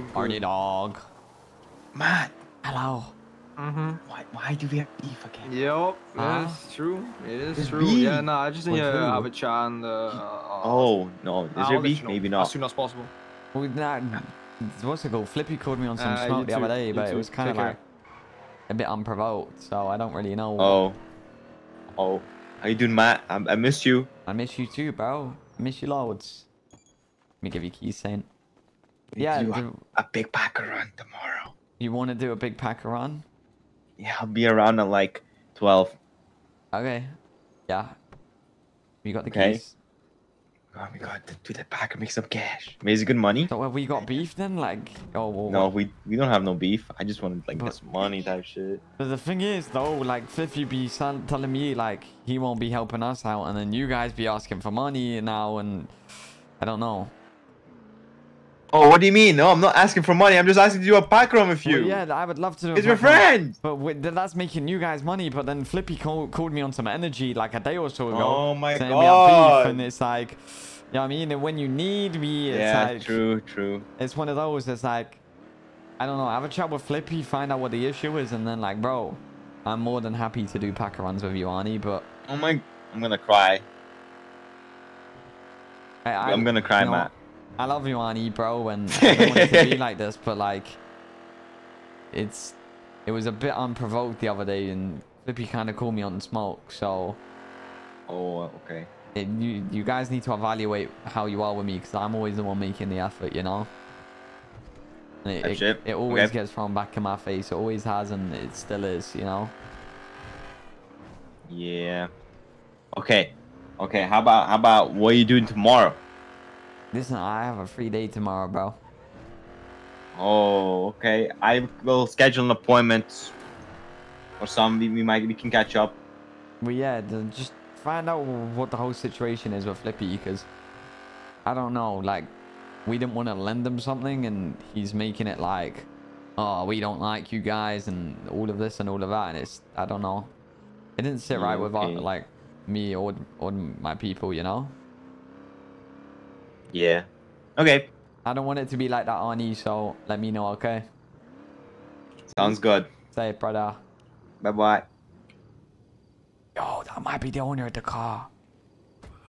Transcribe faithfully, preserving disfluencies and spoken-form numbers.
so good. Arnie dog. Matt. Hello. Mm-hmm. Why, why do we have beef again? Yep, huh? That's true. It is it's true. Beef. Yeah, no, I just need to have a chat and... Uh, uh, oh, no. Is I'll there beef? You know, maybe not. As soon as possible. Well, nah, what's it called? Flippy called me on some uh, smoke the other day, but it was kind of like a bit unprovoked, so I don't really know. Oh. Oh. How you doing, Matt? I, I miss you. I miss you too, bro. I miss you loads. Let me give you keys, Saint. We yeah. Do do... A, a big packer run tomorrow. You want to do a big packer run? Yeah, I'll be around at like twelve. Okay. Yeah. You got the okay. keys? Oh my god, do that pack and make some cash. Is it good money? So have we got beef then? Like, oh well, no, we we don't have no beef. I just wanted like but, this money type shit. But the thing is though, like Fifi be telling me like he won't be helping us out, and then you guys be asking for money now, and I don't know. Oh, what do you mean? No, I'm not asking for money. I'm just asking to do a pack run with you. Well, yeah, I would love to. It's your friend. But with, that's making you guys money. But then Flippy call, called me on some energy like a day or so ago. Oh my god. We have beef, and it's like, you know what I mean? And when you need me, it's yeah, like... true, true. It's one of those that's like, I don't know. Have a chat with Flippy, find out what the issue is. And then like, bro, I'm more than happy to do pack runs with you, Arnie. But... oh my... I'm going to cry. I, I, I'm going to cry, you know, Matt. I love you, Arnie, bro, and I don't want it to be like this, but like, it's, it was a bit unprovoked the other day, and Flippy kind of called me on smoke, so. Oh, okay. It, you, you guys need to evaluate how you are with me, because I'm always the one making the effort, you know? And it, it, it. it always okay. gets thrown back in my face, it always has, and it still is, you know? Yeah. Okay. Okay, how about, how about, what are you doing tomorrow? Listen, I have a free day tomorrow, bro. Oh, okay. I will schedule an appointment or something. We might we can catch up. Well, yeah, just find out what the whole situation is with Flippy, because I don't know. Like, we didn't want to lend him something, and he's making it like, oh, we don't like you guys, and all of this and all of that. And it's, I don't know. It didn't sit right okay. with our, like me or or my people, you know. Yeah. Okay. I don't want it to be like that, Arnie, so let me know, okay? Sounds good. Say it, brother. Bye-bye. Yo, that might be the owner of the car.